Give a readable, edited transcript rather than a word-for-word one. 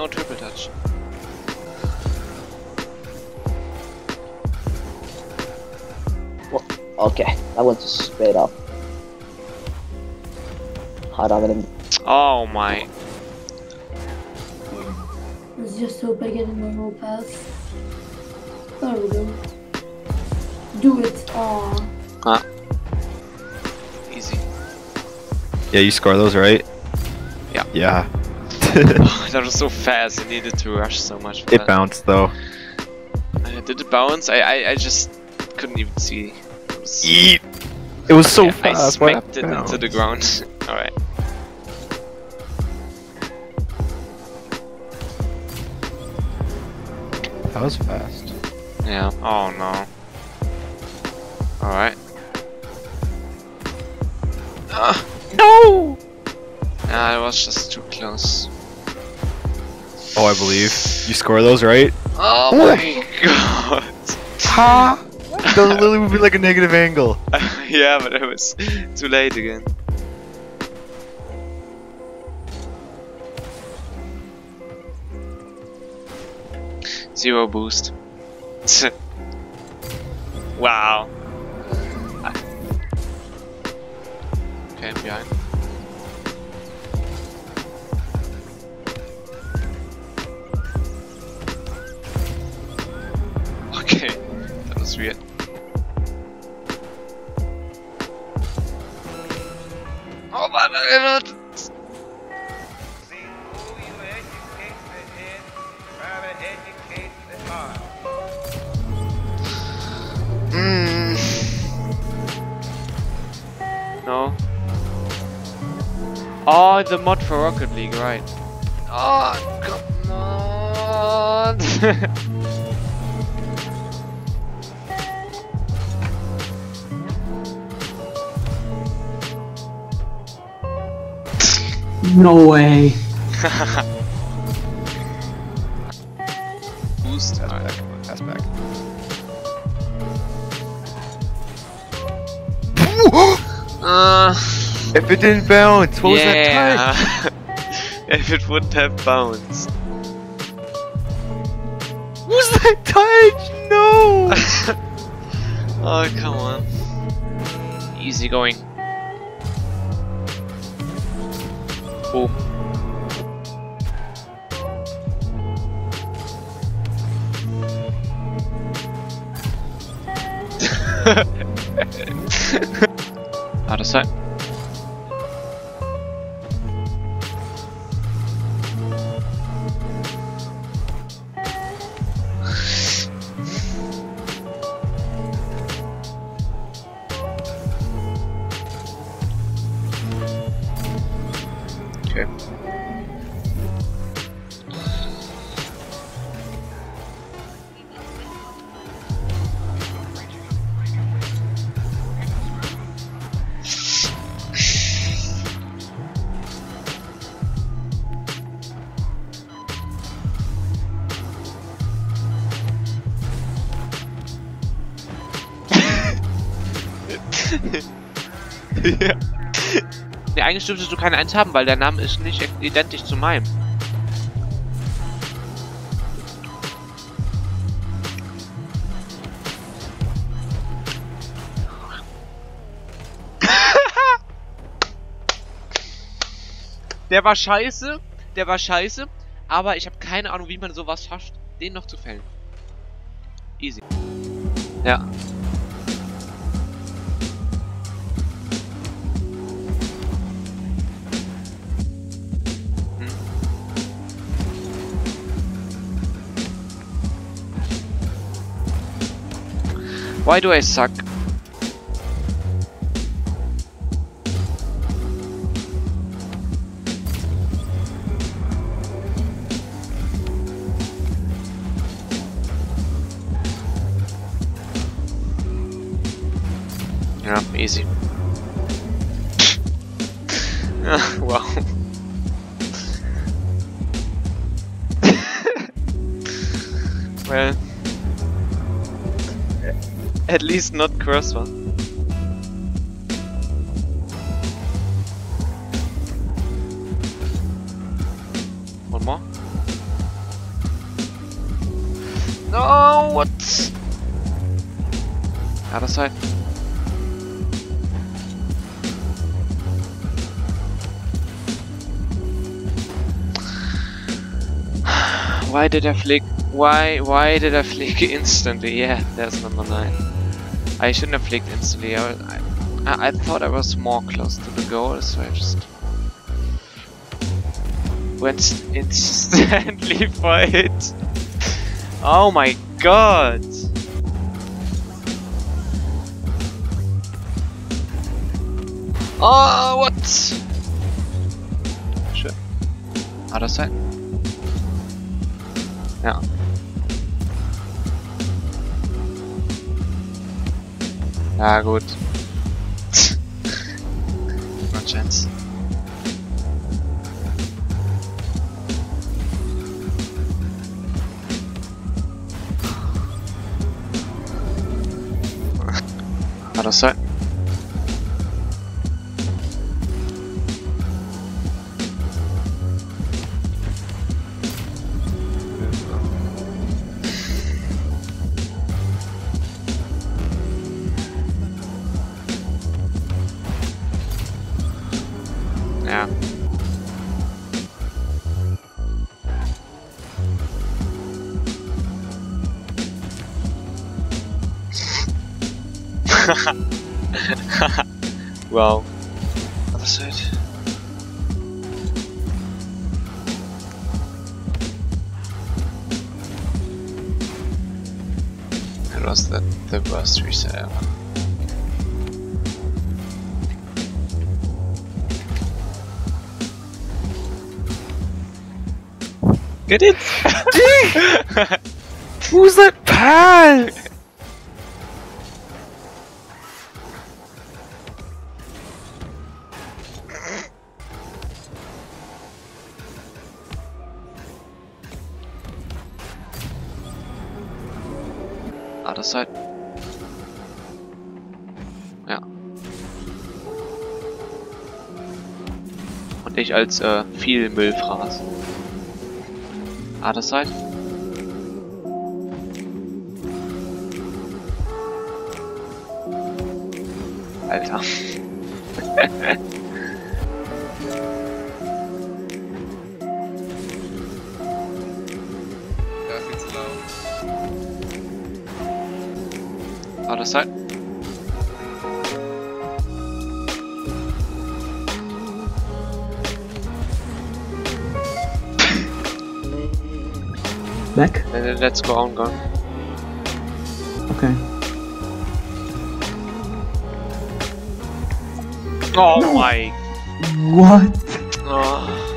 No triple touch. Okay, that was just straight up. Hard on him. Oh my. Let's just hope I get a normal pass. There we go. Do it. Aww. Huh. Easy. Yeah, you score those, right? Yeah. Yeah. That was so fast. I needed to rush so much for that. It bounced though. Did it bounce? I just couldn't even see. Yeet. It was so fast. I smacked it into the ground. Alright. That was fast. Yeah. Oh no. Alright. No! Nah, it was just too close. Oh, I believe. You score those, right? Oh my god. Ha! The lily would be like a negative angle. Yeah, but it was too late again. Zero boost. Wow. Okay, behind. Okay, that was weird. Oh man, I don't. No. Oh, the mod for Rocket League, right? Oh, come on! No way! Boost, pass back. If it didn't bounce, what was that time? If it wouldn't have bounced. Was that touch? No! Oh, come on. Easy going. Oh. Out of sight. Okay. Ja. Nee, eigentlich dürftest du keine 1 haben, weil der Name ist nicht identisch zu meinem. Der war scheiße, aber ich habe keine Ahnung, wie man sowas schafft, den noch zu fällen. Easy. Ja. Why do I suck? Yeah, easy. Wow. Well. At least not cross one. One more. No, what? Out of sight. Why did I flick? Why did I flick instantly? Yeah, there's number 9. I shouldn't have flicked instantly. I thought I was more close to the goal, so I just went instantly for it. Oh my god! Oh, what? Shit. Other side. Yeah. Ja, gut. No chance. Other side. Yeah. Well, other side. It was the worst reset ever. Get it? Who's that pal? Other side. Ja. Und ich als viel Müllfraß. Other side. Alter. Other side. Back? Let's go on, gone. Okay. Oh no. My. What? Oh.